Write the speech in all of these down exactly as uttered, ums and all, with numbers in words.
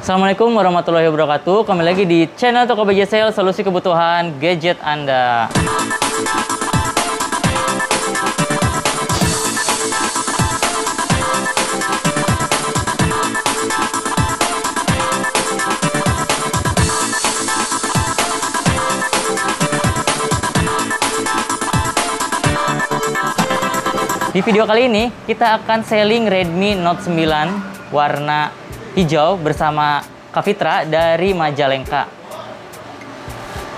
Assalamualaikum warahmatullahi wabarakatuh. Kembali lagi di channel Toko B J-Cell, solusi kebutuhan gadget Anda. Di video kali ini, kita akan selling Redmi Note sembilan warna hijau bersama Kavitra dari Majalengka.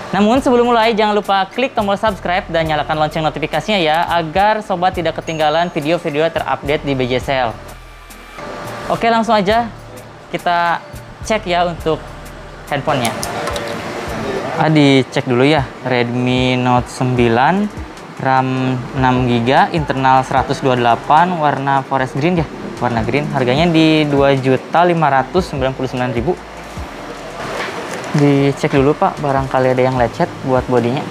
Namun sebelum mulai, jangan lupa klik tombol subscribe dan nyalakan lonceng notifikasinya ya, agar sobat tidak ketinggalan video-video terupdate di B J-Cell. Oke, langsung aja kita cek ya untuk handphonenya. Ah, dicek dulu ya, Redmi Note sembilan. RAM enam giga, internal seratus dua puluh delapan, warna forest green ya, warna green. Harganya di dua juta lima ratus sembilan puluh sembilan ribu. Dicek dulu Pak, barangkali ada yang lecet buat bodinya.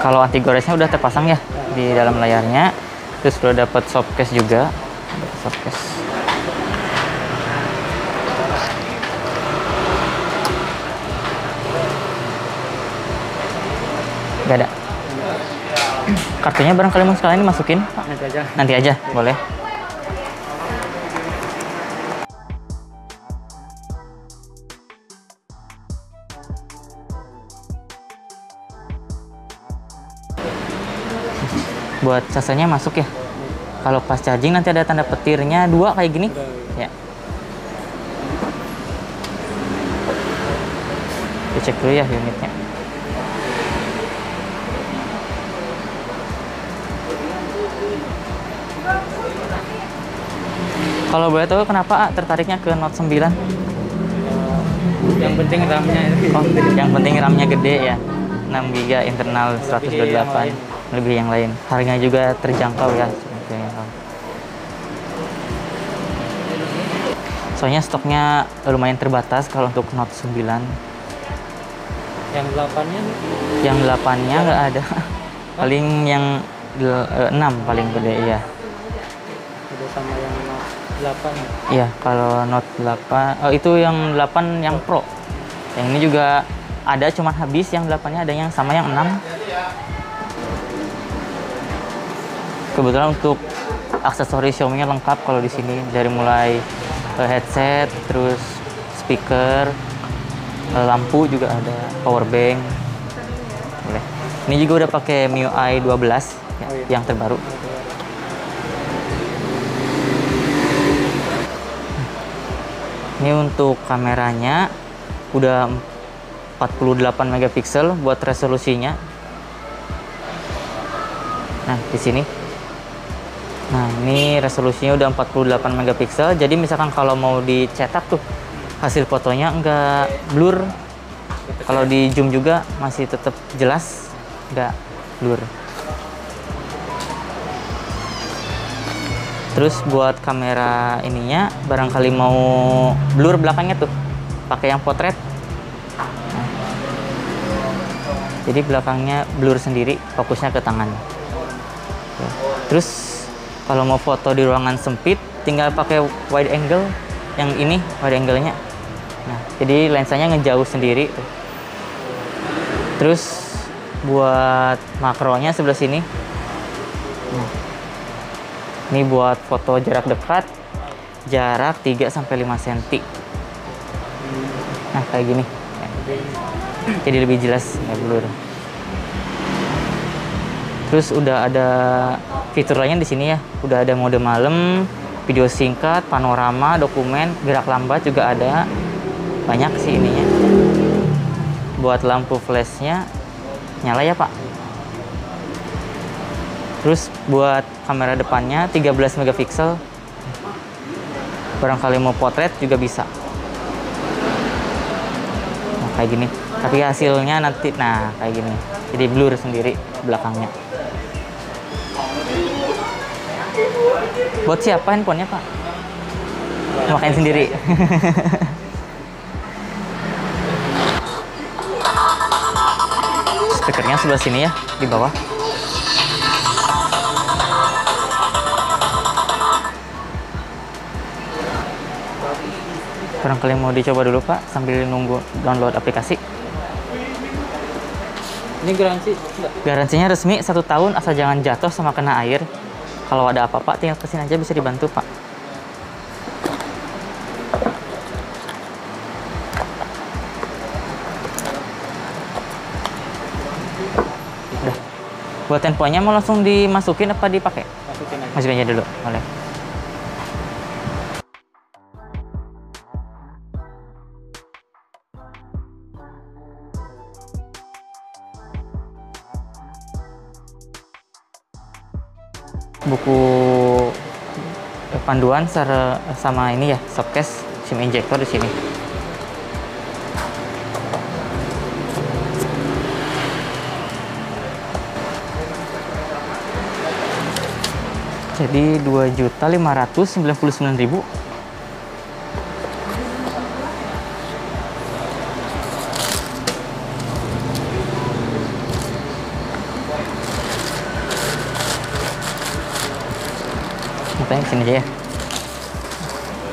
Kalau anti goresnya udah terpasang ya di dalam layarnya. Terus udah dapat softcase juga. Softcase. Gak ada. Kartunya barangkali mau sekalian dimasukin, Pak. Nanti aja. Nanti aja, boleh. Buat casanya masuk ya. Kalau pas charging nanti ada tanda petirnya dua kayak gini. Ya. Dicek dulu ya unitnya. Kalau boleh tahu kenapa A, tertariknya ke Note sembilan? Yang penting RAM-nya. Oh, yang penting RAM-nya gede ya. enam giga internal seratus dua puluh delapan. Lebih yang lain. Lebih yang lain. Harganya juga terjangkau ya. Soalnya stoknya lumayan terbatas kalau untuk Note sembilan. Yang delapan-nya? Yang delapan-nya nggak ada. Paling yang enam paling gede ya. Udah sama yang delapan. Iya, kalau Note delapan, oh, itu yang delapan yang Pro. Yang ini juga ada, cuman habis yang delapan-nya, ada yang sama yang enam. Kebetulan untuk aksesoris Xiaomi-nya lengkap kalau di sini, dari mulai headset, terus speaker, lampu juga ada, power bank. Boleh. Ini juga udah pakai M I U I dua belas ya, yang terbaru. Ini untuk kameranya udah empat puluh delapan megapiksel buat resolusinya. Nah, di sini. Nah, ini resolusinya udah empat puluh delapan megapiksel. Jadi misalkan kalau mau dicetak tuh hasil fotonya enggak blur. Kalau di zoom juga masih tetap jelas, enggak blur. Terus buat kamera ininya, barangkali mau blur belakangnya tuh, pakai yang potret. Nah. Jadi belakangnya blur sendiri, fokusnya ke tangan. Tuh. Terus kalau mau foto di ruangan sempit, tinggal pakai wide angle, yang ini wide angle-nya. Nah, jadi lensanya ngejauh sendiri. Tuh. Terus buat makronya sebelah sini. Nah. Ini buat foto jarak dekat, jarak tiga sampai lima sentimeter. Nah, kayak gini. Jadi lebih jelas, nggak blur. Terus udah ada fitur lainnya di sini ya. Udah ada mode malam, video singkat, panorama, dokumen, gerak lambat juga ada. Banyak sih ininya. Buat lampu flashnya, nyala ya, Pak. Terus buat kamera depannya tiga belas megapiksel. Barangkali mau potret juga bisa. Nah, kayak gini. Tapi hasilnya nanti nah kayak gini. Jadi blur sendiri belakangnya. Buat siapa handphonenya, Pak? Makain sendiri. Stikernya sebelah sini ya, di bawah. barangkali mau dicoba dulu Pak sambil nunggu download aplikasi. Ini garansi? Garansinya resmi satu tahun asal jangan jatuh sama kena air. Kalau ada apa-apa tinggal kesini aja bisa dibantu Pak. Udah. Buat handphonenya mau langsung dimasukin apa dipakai? Masukin aja. Masukin aja dulu, boleh. Buku panduan sama ini ya, softcase SIM injector di sini. Jadi dua juta lima ratus sembilan puluh sembilan ribu. Kita kesini aja ya.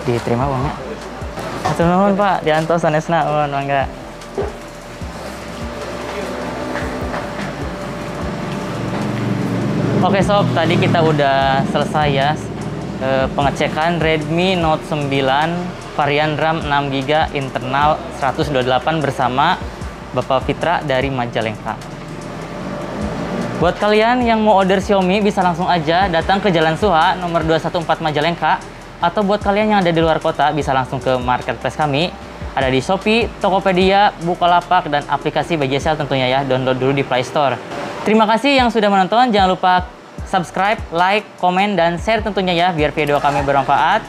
Diterima uangnya. Atur nuhun Pak, diantos sanesna uang mangga. Oke sob, tadi kita udah selesai ya e, pengecekan Redmi Note sembilan varian RAM enam giga internal seratus dua puluh delapan bersama Bapak Fitra dari Majalengka. Buat kalian yang mau order Xiaomi bisa langsung aja datang ke Jalan Suha nomor dua satu empat Majalengka, atau buat kalian yang ada di luar kota bisa langsung ke marketplace kami, ada di Shopee, Tokopedia, Bukalapak, dan aplikasi B J-Cell tentunya ya, download dulu di Play Store. Terima kasih yang sudah menonton, jangan lupa subscribe, like, komen, dan share tentunya ya biar video kami bermanfaat.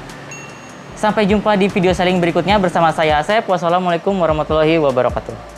Sampai jumpa di video selling berikutnya bersama saya Asep. Wassalamualaikum warahmatullahi wabarakatuh.